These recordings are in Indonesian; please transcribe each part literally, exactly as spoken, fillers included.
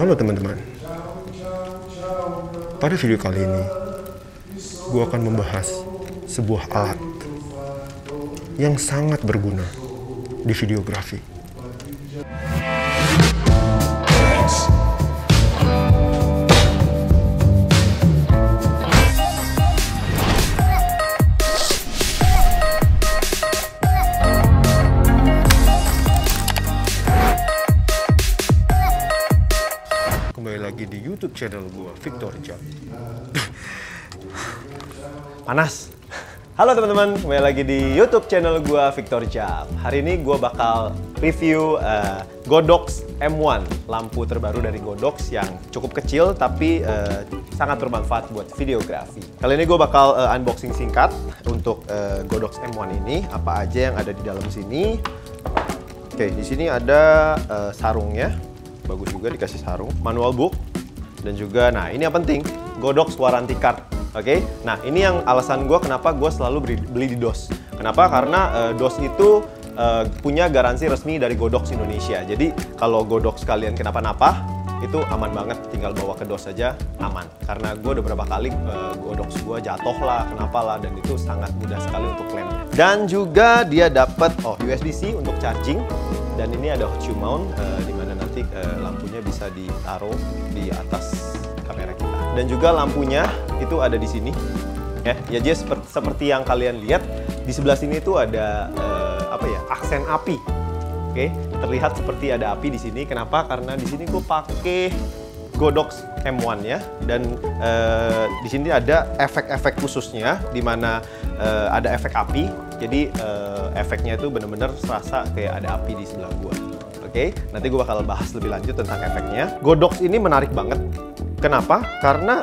Halo teman-teman, pada video kali ini gue akan membahas sebuah alat yang sangat berguna di videografi. Di YouTube channel gua, Victor Jam. Panas. Halo teman-teman, kembali lagi di YouTube channel gua, Victor Jam. Hari ini gua bakal review uh, Godox M one, lampu terbaru dari Godox yang cukup kecil tapi uh, sangat bermanfaat buat videografi. Kali ini gua bakal uh, unboxing singkat untuk uh, Godox M one ini, apa aja yang ada di dalam sini. Oke, di sini ada uh, sarungnya. Bagus juga dikasih sarung, manual book, dan juga, nah ini yang penting, Godox warranty card, oke? Okay? Nah ini yang alasan gue kenapa gue selalu beli, beli di DOS. Kenapa? Karena uh, DOS itu uh, punya garansi resmi dari Godox Indonesia. Jadi kalau Godox kalian kenapa-napa, itu aman banget, tinggal bawa ke DOS aja aman. Karena gue udah beberapa kali uh, Godox gue jatuh lah, kenapa lah, dan itu sangat mudah sekali untuk klaim. Dan juga dia dapat oh U S B C untuk charging, dan ini ada hot shoe mount uh, di mana nanti uh, lampunya bisa ditaruh di atas kamera kita. Dan juga lampunya itu ada di sini. Ya, ya just seperti, seperti yang kalian lihat di sebelah sini itu ada uh, apa ya? Aksen api. Oke, okay? Terlihat seperti ada api di sini. Kenapa? Karena di sini gue pakai Godox M one ya, dan uh, di sini ada efek-efek khususnya, di mana uh, ada efek api. Jadi uh, efeknya itu benar-benar terasa kayak ada api di sebelah gua. Oke, okay? Nanti gua bakal bahas lebih lanjut tentang efeknya. Godox ini menarik banget. Kenapa? Karena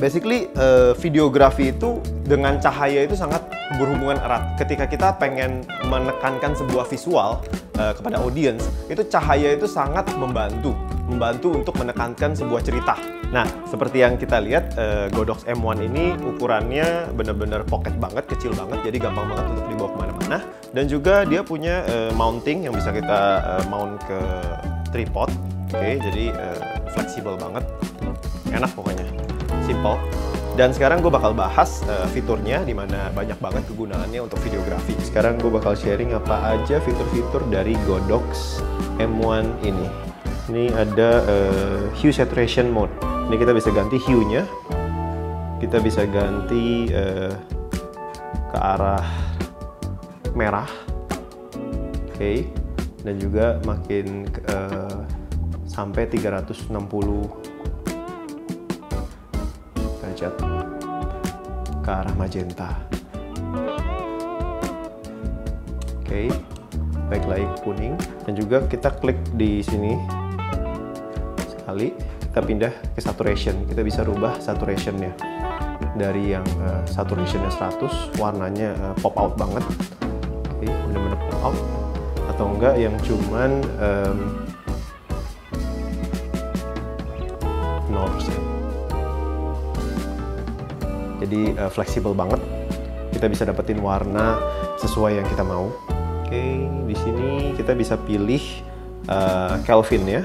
basically uh, videografi itu dengan cahaya itu sangat berhubungan erat. Ketika kita pengen menekankan sebuah visual uh, kepada audiens, itu cahaya itu sangat membantu. Membantu untuk menekankan sebuah cerita. Nah, seperti yang kita lihat, uh, Godox M one ini ukurannya bener-bener pocket banget, kecil banget, jadi gampang banget untuk dibawa kemana-mana. Dan juga dia punya uh, mounting yang bisa kita uh, mount ke tripod. Oke, okay, jadi uh, fleksibel banget, enak pokoknya, simple. Dan sekarang gue bakal bahas uh, fiturnya, dimana banyak banget kegunaannya untuk videografi. Sekarang gue bakal sharing apa aja fitur-fitur dari Godox M one ini. Ini ada uh, hue saturation mode. Ini kita bisa ganti hue-nya. Kita bisa ganti uh, ke arah merah. Oke. Okay. Dan juga makin uh, sampai tiga ratus enam puluh derajat ke arah magenta. Oke. Okay. Baik, lagi kuning. Dan juga kita klik di sini. Kali kita pindah ke saturation, kita bisa rubah saturationnya dari yang uh, saturationnya seratus, warnanya uh, pop out banget, okay, benar-benar pop out, atau enggak yang cuman um, nol persen. Jadi uh, fleksibel banget, kita bisa dapetin warna sesuai yang kita mau. Oke, okay, di sini kita bisa pilih uh, Kelvin ya.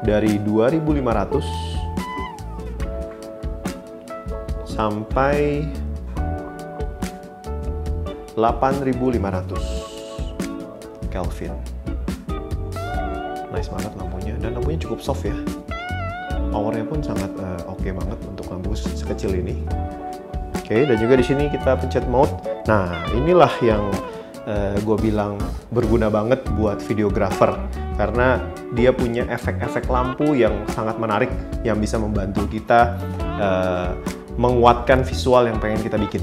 Dari dua ribu lima ratus sampai delapan ribu lima ratus Kelvin. Nice banget lampunya, dan lampunya cukup soft ya. Powernya pun sangat uh, oke okay banget untuk lampu sekecil ini. Oke, okay, dan juga di sini kita pencet mode. Nah, inilah yang uh, gue bilang berguna banget buat videographer, karena dia punya efek-efek lampu yang sangat menarik yang bisa membantu kita uh, menguatkan visual yang pengen kita bikin.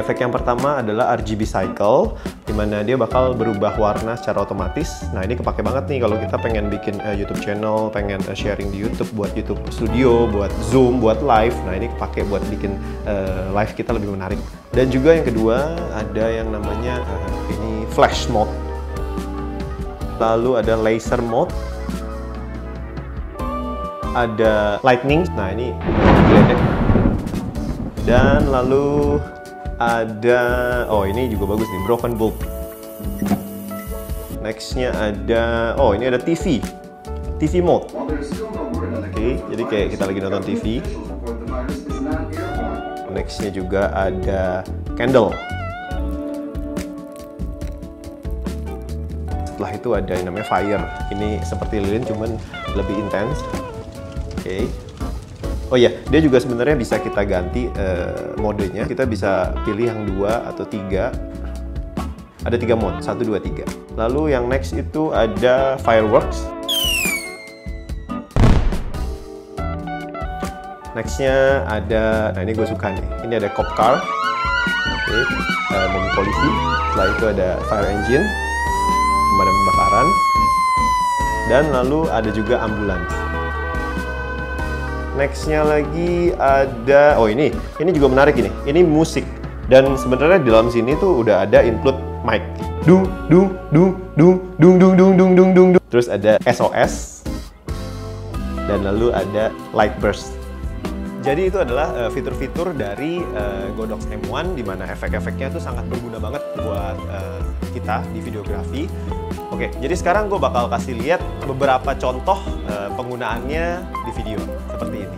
Efek yang pertama adalah R G B cycle, dimana dia bakal berubah warna secara otomatis. Nah ini kepake banget nih kalau kita pengen bikin uh, YouTube channel, pengen uh, sharing di YouTube, buat YouTube Studio, buat Zoom, buat live. Nah ini kepake buat bikin uh, live kita lebih menarik. Dan juga yang kedua ada yang namanya uh, ini flash mode. Lalu ada laser mode, ada lightning, nah ini geledek, dan lalu ada, oh ini juga bagus nih, broken bulb. Nextnya ada, oh ini ada T V. T V mode. Oke, okay, jadi kayak kita lagi nonton T V. Nextnya juga ada candle. Setelah itu ada yang namanya fire. Ini seperti lilin cuman lebih intens. Oke. Okay. Oh iya, dia juga sebenarnya bisa kita ganti uh, modenya. Kita bisa pilih yang dua atau tiga. Ada tiga mode, satu, dua, tiga. Lalu yang next itu ada fireworks. Nextnya ada, nah ini gue suka nih. Ini ada cop car, oke, okay. uh, mobil polisi. Setelah itu ada fire engine, pemadam kebakaran. Dan lalu ada juga ambulans. Nextnya lagi ada, oh ini, ini juga menarik ini. Ini musik, dan sebenarnya di dalam sini tuh udah ada input mic. Dung dung dung dung dung dung dung dung dung dung. Terus ada S O S, dan lalu ada light burst. Jadi itu adalah fitur-fitur dari uh, Godox M one, di mana efek-efeknya tuh sangat berguna banget buat uh, kita di videografi. Oke, jadi sekarang gue bakal kasih lihat beberapa contoh uh, penggunaannya di video seperti ini.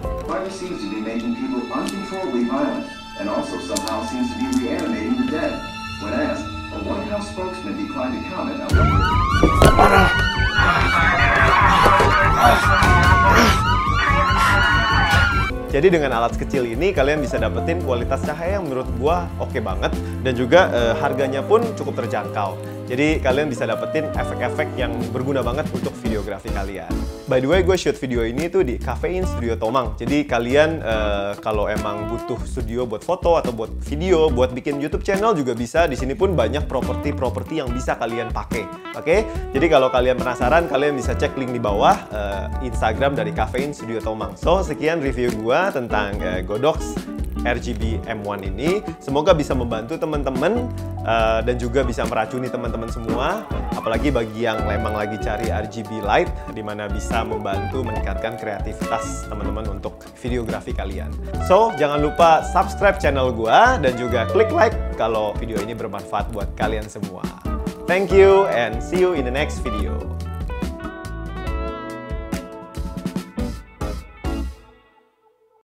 Jadi dengan alat kecil ini kalian bisa dapetin kualitas cahaya yang menurut gua oke banget, dan juga e, harganya pun cukup terjangkau. Jadi kalian bisa dapetin efek-efek yang berguna banget untuk videografi kalian. By the way, gue shoot video ini tuh di Caffeine Studio Tomang. Jadi kalian e, kalau emang butuh studio buat foto atau buat video, buat bikin YouTube channel juga bisa. Di sini pun banyak properti-properti yang bisa kalian pakai. Oke? Okay? Jadi kalau kalian penasaran, kalian bisa cek link di bawah e, Instagram dari Caffeine Studio Tomang. So, sekian review gua tentang uh, Godox R G B M one ini. Semoga bisa membantu teman-teman uh, dan juga bisa meracuni teman-teman semua, apalagi bagi yang memang lagi cari R G B light, dimana bisa membantu meningkatkan kreativitas teman-teman untuk videografi kalian. So, jangan lupa subscribe channel gua dan juga klik like kalau video ini bermanfaat buat kalian semua. Thank you and see you in the next video.